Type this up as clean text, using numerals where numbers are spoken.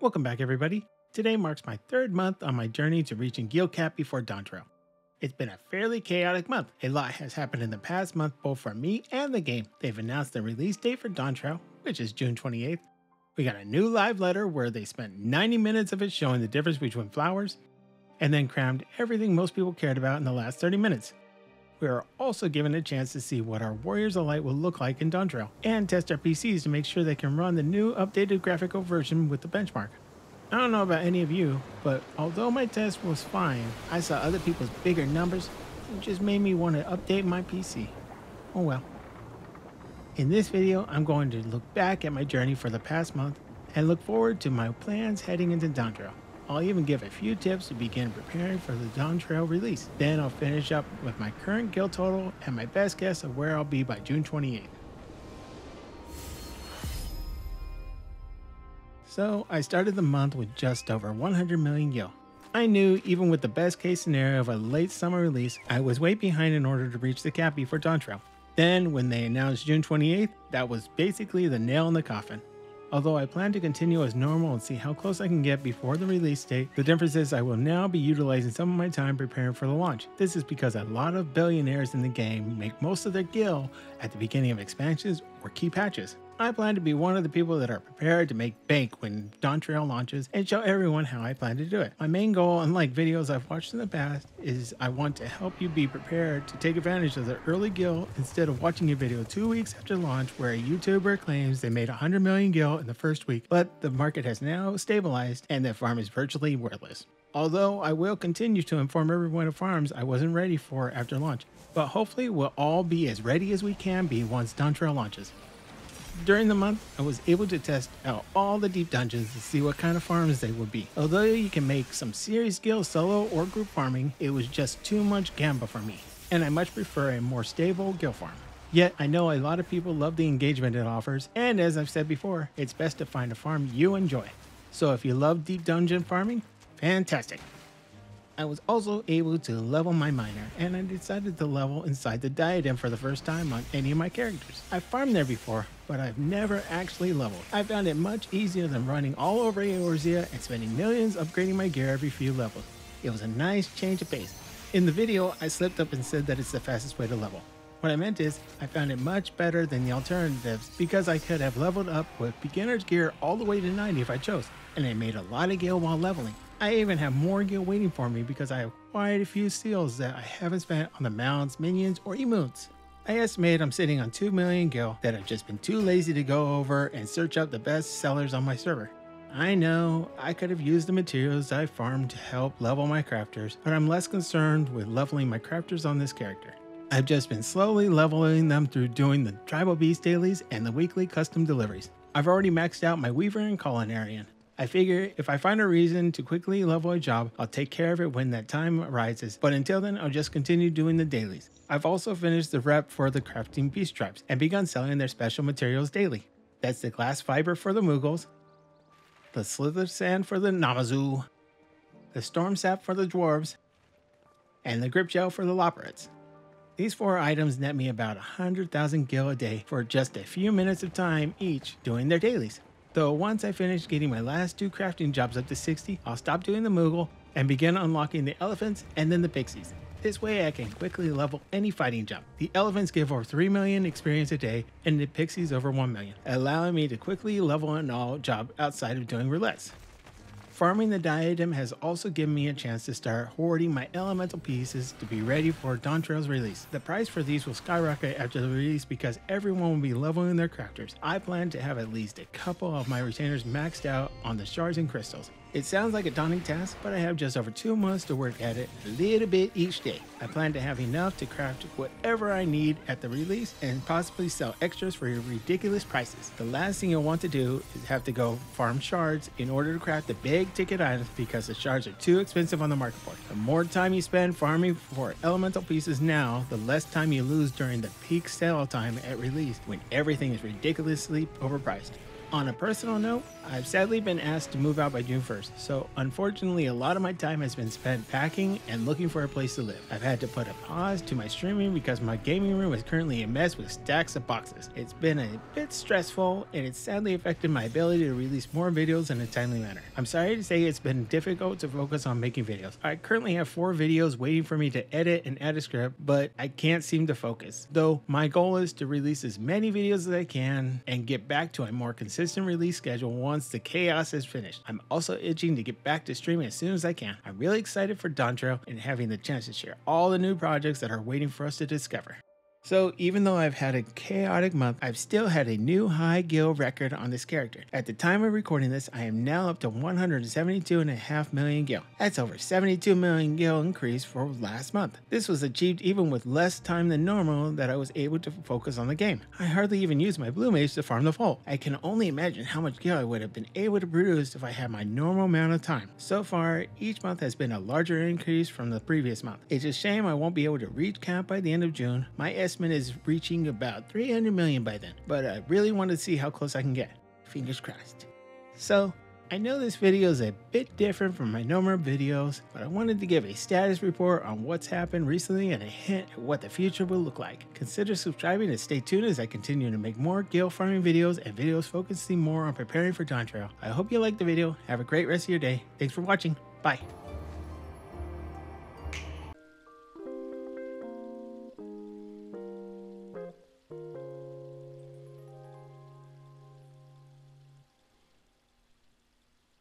Welcome back everybody. Today marks my third month on my journey to reaching Gil Cap before Dawntrail. It's been a fairly chaotic month. A lot has happened in the past month both for me and the game. They've announced the release date for Dawntrail, which is June 28th. We got a new live letter where they spent 90 minutes of it showing the difference between flowers and then crammed everything most people cared about in the last 30 minutes. We are also given a chance to see what our Warriors of Light will look like in Dawntrail and test our PCs to make sure they can run the new updated graphical version with the benchmark. I don't know about any of you, but although my test was fine, I saw other people's bigger numbers and just made me want to update my PC. Oh well. In this video, I'm going to look back at my journey for the past month and look forward to my plans heading into Dawntrail. I'll even give a few tips to begin preparing for the Dawntrail release. Then I'll finish up with my current guild total and my best guess of where I'll be by June 28th. So I started the month with just over 100 million gil. I knew even with the best case scenario of a late summer release, I was way behind in order to reach the cap before Dawntrail. Then when they announced June 28th, that was basically the nail in the coffin. Although I plan to continue as normal and see how close I can get before the release date, the difference is I will now be utilizing some of my time preparing for the launch. This is because a lot of billionaires in the game make most of their gil at the beginning of expansions or key patches. I plan to be one of the people that are prepared to make bank when Dawntrail launches and show everyone how I plan to do it. My main goal, unlike videos I've watched in the past, is I want to help you be prepared to take advantage of the early gil instead of watching a video 2 weeks after launch where a YouTuber claims they made 100 million gil in the first week, but the market has now stabilized and the farm is virtually worthless. Although I will continue to inform everyone of farms I wasn't ready for after launch, but hopefully we'll all be as ready as we can be once Dawntrail launches. During the month, I was able to test out all the deep dungeons to see what kind of farms they would be. Although you can make some serious gil solo or group farming, it was just too much gamba for me, and I much prefer a more stable gil farm. Yet, I know a lot of people love the engagement it offers, and as I've said before, it's best to find a farm you enjoy. So if you love deep dungeon farming, fantastic! I was also able to level my miner, and I decided to level inside the diadem for the first time on any of my characters. I've farmed there before, but I've never actually leveled. I found it much easier than running all over Eorzea and spending millions upgrading my gear every few levels. It was a nice change of pace. In the video, I slipped up and said that it's the fastest way to level. What I meant is, I found it much better than the alternatives because I could have leveled up with beginner's gear all the way to 90 if I chose, and I made a lot of gil while leveling. I even have more gil waiting for me because I have quite a few seals that I haven't spent on the mounds, minions, or emotes. I estimate I'm sitting on 2 million gil that I've just been too lazy to go over and search up the best sellers on my server. I know I could have used the materials I farmed to help level my crafters, but I'm less concerned with leveling my crafters on this character. I've just been slowly leveling them through doing the tribal beast dailies and the weekly custom deliveries. I've already maxed out my weaver and culinarian. I figure if I find a reason to quickly level a job, I'll take care of it when that time arises, but until then I'll just continue doing the dailies. I've also finished the rep for the crafting beast tribes and begun selling their special materials daily. That's the glass fiber for the Moogles, the slith of sand for the Namazoo, the storm sap for the dwarves, and the grip gel for the lopperettes. These four items net me about 100,000 gil a day for just a few minutes of time each doing their dailies. So once I finish getting my last two crafting jobs up to 60, I'll stop doing the Moogle and begin unlocking the elephants and then the pixies. This way I can quickly level any fighting job. The elephants give over 3 million experience a day and the pixies over 1 million, allowing me to quickly level an all job outside of doing roulettes. Farming the diadem has also given me a chance to start hoarding my elemental pieces to be ready for Dawntrail's release. The price for these will skyrocket after the release because everyone will be leveling their crafters. I plan to have at least a couple of my retainers maxed out on the shards and crystals. It sounds like a daunting task, but I have just over 2 months to work at it, a little bit each day. I plan to have enough to craft whatever I need at the release and possibly sell extras for ridiculous prices. The last thing you'll want to do is have to go farm shards in order to craft the big ticket items because the shards are too expensive on the market board. The more time you spend farming for elemental pieces now, the less time you lose during the peak sale time at release when everything is ridiculously overpriced. On a personal note, I've sadly been asked to move out by June 1st, so unfortunately a lot of my time has been spent packing and looking for a place to live. I've had to put a pause to my streaming because my gaming room is currently a mess with stacks of boxes. It's been a bit stressful and it's sadly affected my ability to release more videos in a timely manner. I'm sorry to say it's been difficult to focus on making videos. I currently have 4 videos waiting for me to edit and add a script, but I can't seem to focus. Though my goal is to release as many videos as I can and get back to a more consistent release schedule once the chaos is finished. I'm also itching to get back to streaming as soon as I can. I'm really excited for Dawntrail and having the chance to share all the new projects that are waiting for us to discover. So even though I've had a chaotic month, I've still had a new high Gil record on this character. At the time of recording this, I am now up to 172.5 million Gil. That's over 72 million Gil increase for last month. This was achieved even with less time than normal that I was able to focus on the game. I hardly even used my blue mage to farm the foal. I can only imagine how much Gil I would have been able to produce if I had my normal amount of time. So far, each month has been a larger increase from the previous month. It's a shame I won't be able to reach cap by the end of June. My estimate is reaching about 300 million by then, but I really want to see how close I can get. Fingers crossed. So, I know this video is a bit different from my normal videos, but I wanted to give a status report on what's happened recently and a hint at what the future will look like. Consider subscribing and stay tuned as I continue to make more Gil farming videos and videos focusing more on preparing for Dawntrail. I hope you liked the video. Have a great rest of your day. Thanks for watching. Bye.